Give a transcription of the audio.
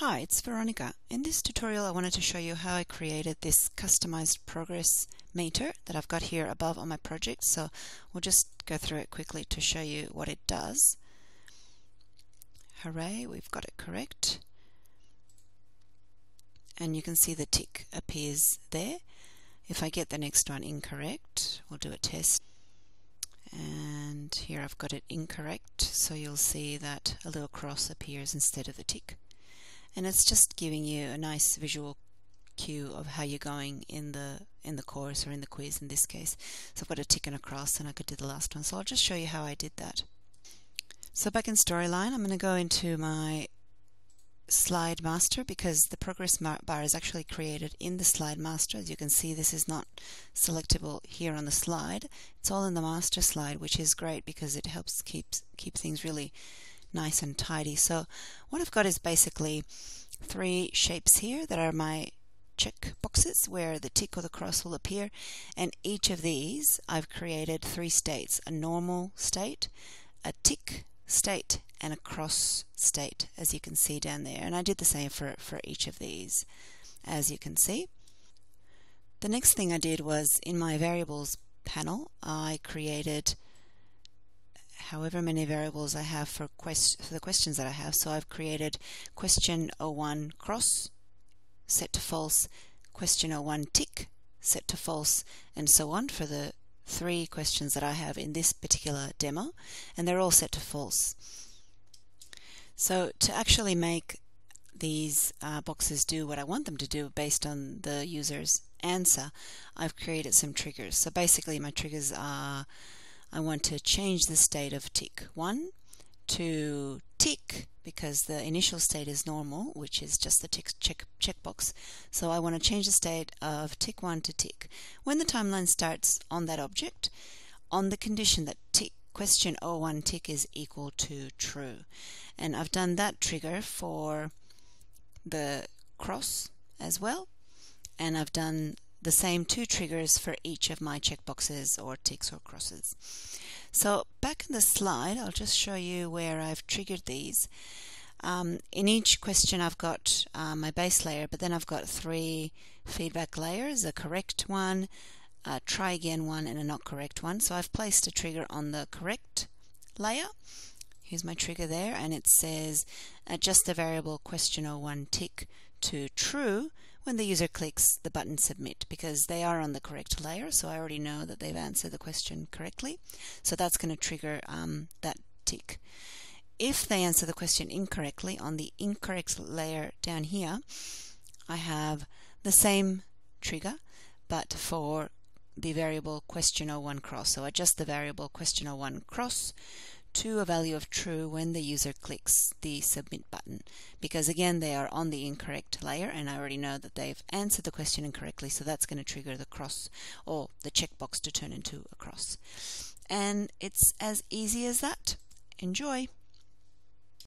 Hi, it's Veronica. In this tutorial I wanted to show you how I created this customized progress meter that I've got here above on my project, so we'll just go through it quickly to show you what it does. Hooray, we've got it correct. And you can see the tick appears there. If I get the next one incorrect, we'll do a test. And here I've got it incorrect, so you'll see that a little cross appears instead of the tick. And it's just giving you a nice visual cue of how you're going in the course, or in the quiz in this case. So I've got a tick and a cross, and I could do the last one. So I'll just show you how I did that. So back in Storyline, I'm going to go into my Slide Master, because the progress bar is actually created in the Slide Master. As you can see, this is not selectable here on the slide. It's all in the master slide, which is great because it helps keep things really nice and tidy. So what I've got is basically three shapes here that are my check boxes where the tick or the cross will appear, and each of these I've created three states: a normal state, a tick state, and a cross state, as you can see down there. And I did the same for each of these, as you can see. The next thing I did was, in my variables panel, I created however many variables I have for the questions that I have. So I've created question 01 cross, set to false, question 01 tick, set to false, and so on for the three questions that I have in this particular demo, and they're all set to false. So to actually make these boxes do what I want them to do based on the user's answer, I've created some triggers. So basically my triggers are: I want to change the state of tick 1 to tick, because the initial state is normal, which is just the tick checkbox. So I want to change the state of tick 1 to tick. When the timeline starts on that object, on the condition that tick question 01 tick is equal to true. And I've done that trigger for the cross as well, and I've done the same two triggers for each of my checkboxes, or ticks or crosses. So back in the slide, I'll just show you where I've triggered these. In each question I've got my base layer, but then I've got three feedback layers: a correct one, a try again one, and a not correct one. So I've placed a trigger on the correct layer. Here's my trigger there, and it says adjust the variable question 01 tick to true when the user clicks the button submit, because they are on the correct layer, so I already know that they've answered the question correctly. So that's going to trigger that tick. If they answer the question incorrectly on the incorrect layer down here, I have the same trigger but for the variable question 01 cross. So adjust the variable question 01 cross to a value of true when the user clicks the submit button, because again they are on the incorrect layer and I already know that they've answered the question incorrectly, so that's going to trigger the cross, or the checkbox to turn into a cross. And it's as easy as that. Enjoy!